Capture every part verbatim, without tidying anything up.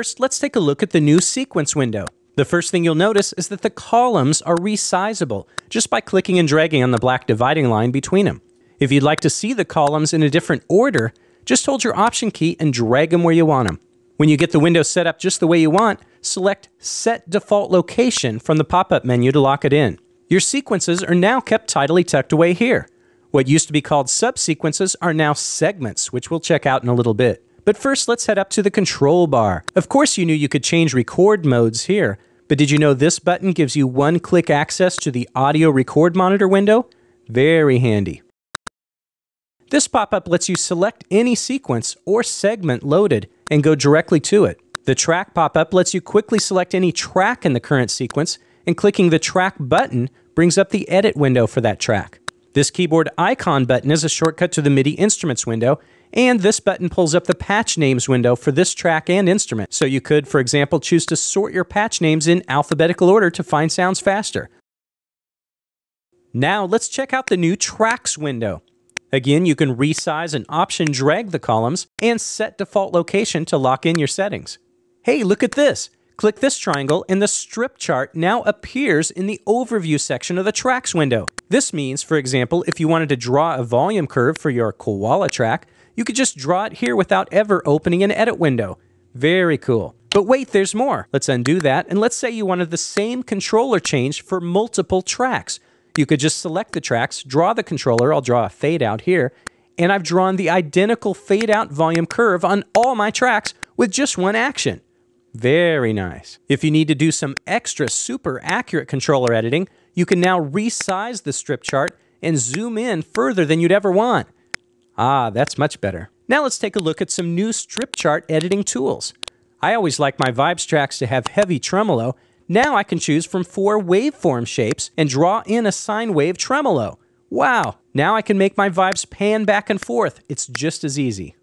First, let's take a look at the new sequence window. The first thing you'll notice is that the columns are resizable just by clicking and dragging on the black dividing line between them. If you'd like to see the columns in a different order, just hold your Option key and drag them where you want them. When you get the window set up just the way you want, select Set Default Location from the pop-up menu to lock it in. Your sequences are now kept tidily tucked away here. What used to be called subsequences are now segments, which we'll check out in a little bit. But first, let's head up to the control bar. Of course, you knew you could change record modes here, but did you know this button gives you one-click access to the audio record monitor window? Very handy. This pop-up lets you select any sequence or segment loaded and go directly to it. The track pop-up lets you quickly select any track in the current sequence, and clicking the track button brings up the edit window for that track. This keyboard icon button is a shortcut to the MIDI instruments window, and this button pulls up the patch names window for this track and instrument. So you could, for example, choose to sort your patch names in alphabetical order to find sounds faster. Now let's check out the new tracks window. Again, you can resize and option drag the columns and set default location to lock in your settings. Hey, look at this! Click this triangle and the strip chart now appears in the overview section of the tracks window. This means, for example, if you wanted to draw a volume curve for your koala track, you could just draw it here without ever opening an edit window. Very cool. But wait, there's more. Let's undo that, and let's say you wanted the same controller change for multiple tracks. You could just select the tracks, draw the controller, I'll draw a fade out here, and I've drawn the identical fade out volume curve on all my tracks with just one action. Very nice. If you need to do some extra super accurate controller editing, you can now resize the strip chart and zoom in further than you'd ever want. Ah, that's much better. Now let's take a look at some new strip chart editing tools. I always like my Vibes tracks to have heavy tremolo. Now I can choose from four waveform shapes and draw in a sine wave tremolo. Wow! Now I can make my Vibes pan back and forth. It's just as easy.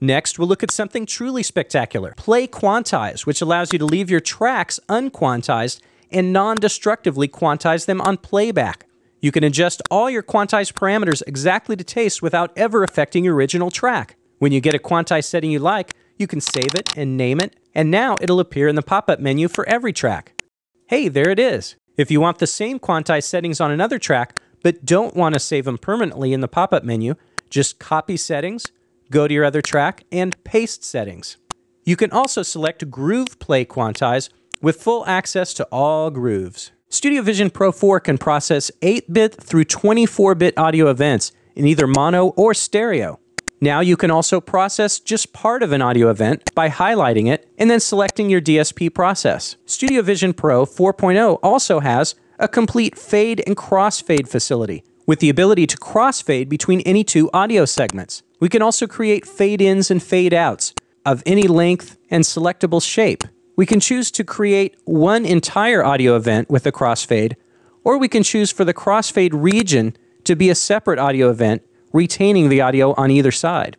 Next, we'll look at something truly spectacular, Play Quantize, which allows you to leave your tracks unquantized and non-destructively quantize them on playback. You can adjust all your quantized parameters exactly to taste without ever affecting your original track. When you get a quantized setting you like, you can save it and name it, and now it'll appear in the pop-up menu for every track. Hey, there it is! If you want the same quantized settings on another track, but don't want to save them permanently in the pop-up menu, just copy settings, go to your other track, and paste settings. You can also select Groove Play Quantize with full access to all grooves. Studio Vision Pro four can process eight bit through twenty-four bit audio events in either mono or stereo. Now you can also process just part of an audio event by highlighting it and then selecting your D S P process. Studio Vision Pro four point oh also has a complete fade and crossfade facility with the ability to crossfade between any two audio segments. We can also create fade-ins and fade-outs of any length and selectable shape. We can choose to create one entire audio event with a crossfade, or we can choose for the crossfade region to be a separate audio event, retaining the audio on either side.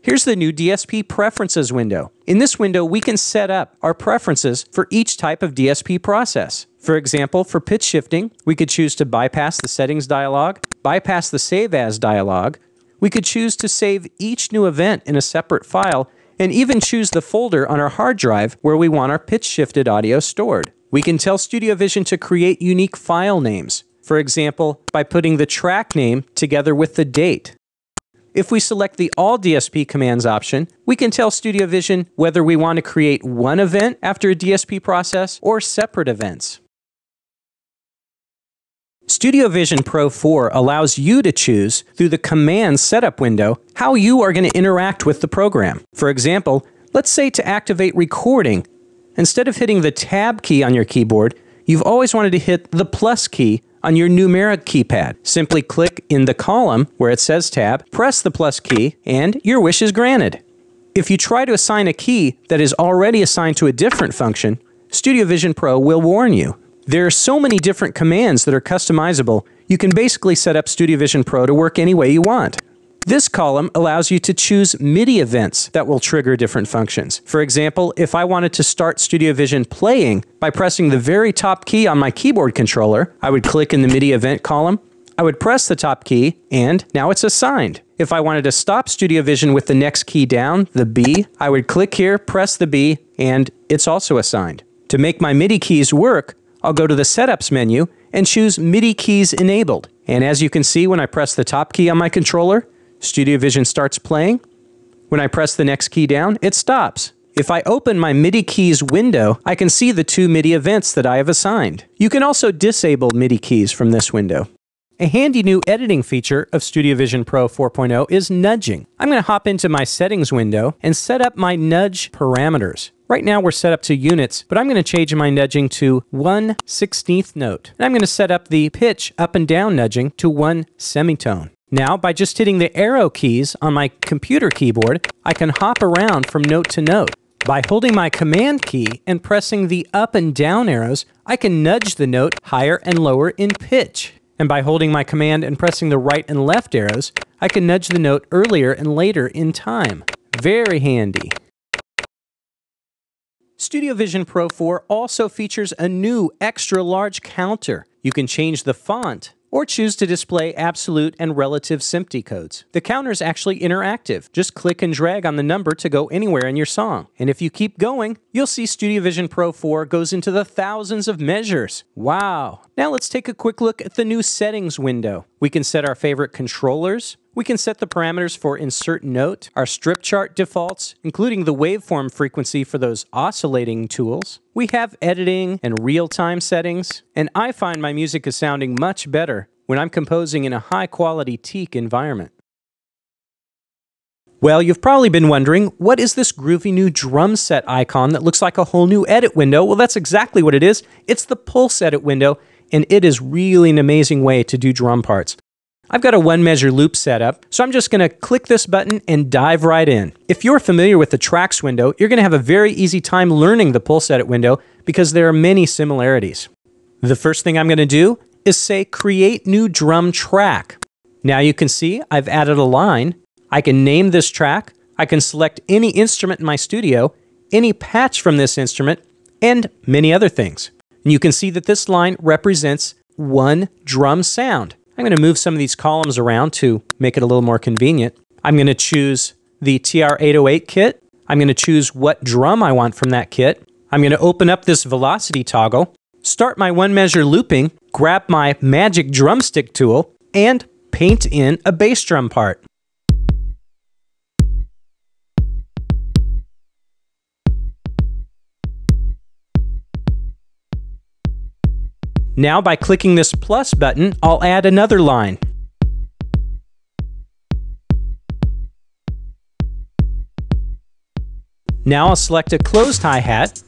Here's the new D S P Preferences window. In this window, we can set up our preferences for each type of D S P process. For example, for pitch shifting, we could choose to bypass the settings dialog, bypass the save as dialog. We could choose to save each new event in a separate file, and even choose the folder on our hard drive where we want our pitch-shifted audio stored. We can tell Studio Vision to create unique file names, for example, by putting the track name together with the date. If we select the All D S P Commands option, we can tell Studio Vision whether we want to create one event after a D S P process or separate events. Studio Vision Pro four allows you to choose, through the Command Setup window, how you are going to interact with the program. For example, let's say to activate recording, instead of hitting the Tab key on your keyboard, you've always wanted to hit the plus key on your numeric keypad. Simply click in the column where it says Tab, press the plus key, and your wish is granted. If you try to assign a key that is already assigned to a different function, Studio Vision Pro will warn you. There are so many different commands that are customizable, you can basically set up Studio Vision Pro to work any way you want. This column allows you to choose MIDI events that will trigger different functions. For example, if I wanted to start Studio Vision playing by pressing the very top key on my keyboard controller, I would click in the MIDI event column, I would press the top key, and now it's assigned. If I wanted to stop Studio Vision with the next key down, the B, I would click here, press the B, and it's also assigned. To make my MIDI keys work, I'll go to the Setups menu and choose MIDI Keys Enabled. And as you can see, when I press the top key on my controller, Studio Vision starts playing. When I press the next key down, it stops. If I open my MIDI keys window, I can see the two MIDI events that I have assigned. You can also disable MIDI keys from this window. A handy new editing feature of Studio Vision Pro four point oh is nudging. I'm going to hop into my settings window and set up my nudge parameters. Right now we're set up to units, but I'm going to change my nudging to one sixteenth note. And I'm going to set up the pitch up and down nudging to one semitone. Now, by just hitting the arrow keys on my computer keyboard, I can hop around from note to note. By holding my Command key and pressing the up and down arrows, I can nudge the note higher and lower in pitch. And by holding my Command and pressing the right and left arrows, I can nudge the note earlier and later in time. Very handy. Studio Vision Pro four also features a new extra-large counter. You can change the font or choose to display absolute and relative S M P T E codes. The counter is actually interactive. Just click and drag on the number to go anywhere in your song. And if you keep going, you'll see Studio Vision Pro four goes into the thousands of measures. Wow! Now let's take a quick look at the new settings window. We can set our favorite controllers. We can set the parameters for insert note, our strip chart defaults, including the waveform frequency for those oscillating tools. We have editing and real-time settings, and I find my music is sounding much better when I'm composing in a high-quality teak environment. Well, you've probably been wondering, what is this groovy new drum set icon that looks like a whole new edit window? Well, that's exactly what it is. It's the pulse edit window, and it is really an amazing way to do drum parts. I've got a one-measure loop set up, so I'm just going to click this button and dive right in. If you're familiar with the tracks window, you're going to have a very easy time learning the pulse edit window because there are many similarities. The first thing I'm going to do is say create new drum track. Now you can see I've added a line. I can name this track. I can select any instrument in my studio, any patch from this instrument, and many other things. And you can see that this line represents one drum sound. I'm going to move some of these columns around to make it a little more convenient. I'm going to choose the T R eight oh eight kit. I'm going to choose what drum I want from that kit. I'm going to open up this velocity toggle, start my one measure looping, grab my magic drumstick tool, and paint in a bass drum part. Now by clicking this plus button, I'll add another line. Now I'll select a closed hi-hat,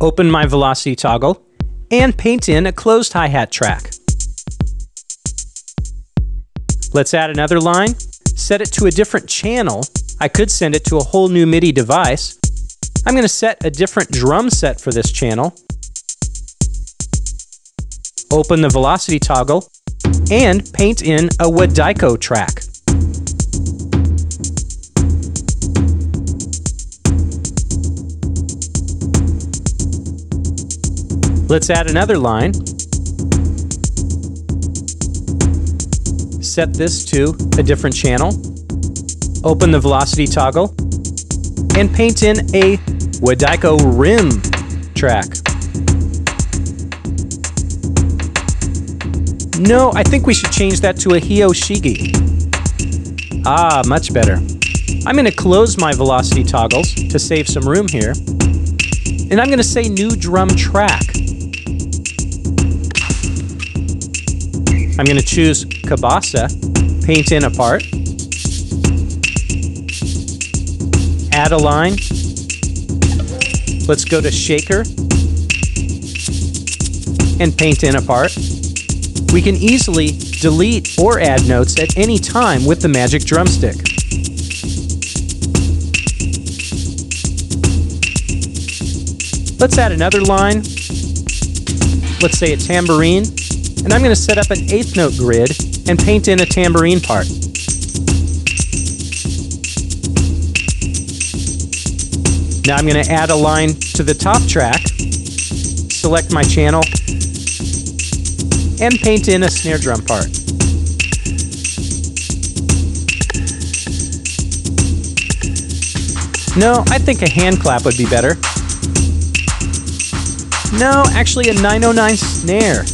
open my velocity toggle, and paint in a closed hi-hat track. Let's add another line, set it to a different channel. I could send it to a whole new MIDI device. I'm going to set a different drum set for this channel. Open the velocity toggle, and paint in a Wadaiko track. Let's add another line. Set this to a different channel. Open the velocity toggle, and paint in a Wadaiko rim track. No, I think we should change that to a Hiyoshigi. Ah, much better. I'm going to close my velocity toggles to save some room here. And I'm going to say new drum track. I'm going to choose Kabasa, paint in a part, add a line. Let's go to shaker and paint in a part. We can easily delete or add notes at any time with the magic drumstick. Let's add another line. Let's say a tambourine. And I'm going to set up an eighth note grid and paint in a tambourine part. Now I'm going to add a line to the top track, select my channel, and paint in a snare drum part. No, I think a hand clap would be better. No, actually a nine oh nine snare.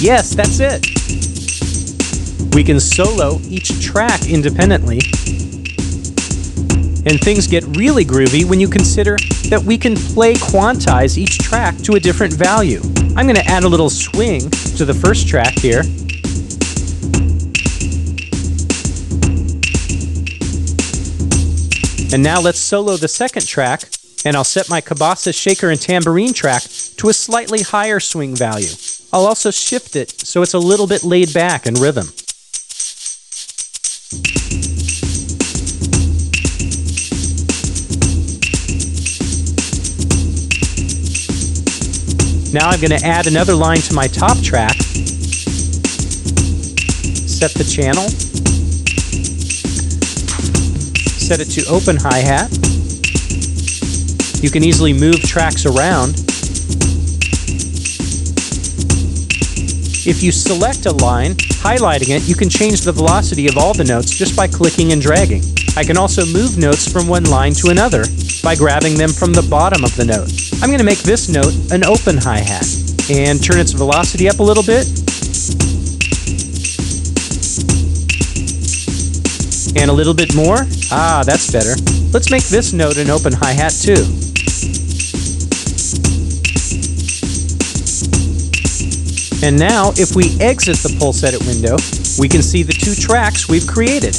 Yes, that's it. We can solo each track independently. And things get really groovy when you consider that we can play quantize each track to a different value. I'm going to add a little swing to the first track here. And now let's solo the second track, and I'll set my Kabasa shaker and tambourine track to a slightly higher swing value. I'll also shift it so it's a little bit laid back in rhythm. Now I'm going to add another line to my top track, set the channel, set it to open hi-hat. You can easily move tracks around. If you select a line, highlighting it, you can change the velocity of all the notes just by clicking and dragging. I can also move notes from one line to another by grabbing them from the bottom of the note. I'm going to make this note an open hi-hat and turn its velocity up a little bit. And a little bit more. Ah, that's better. Let's make this note an open hi-hat too. And now, if we exit the pulse edit window, we can see the two tracks we've created.